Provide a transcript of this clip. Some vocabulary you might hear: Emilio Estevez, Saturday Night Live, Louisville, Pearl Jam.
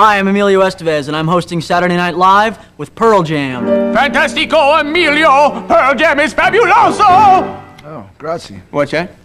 Hi, I'm Emilio Estevez, and I'm hosting Saturday Night Live with Pearl Jam. Fantastico, Emilio! Pearl Jam is fabuloso! Oh, grazie. What's that?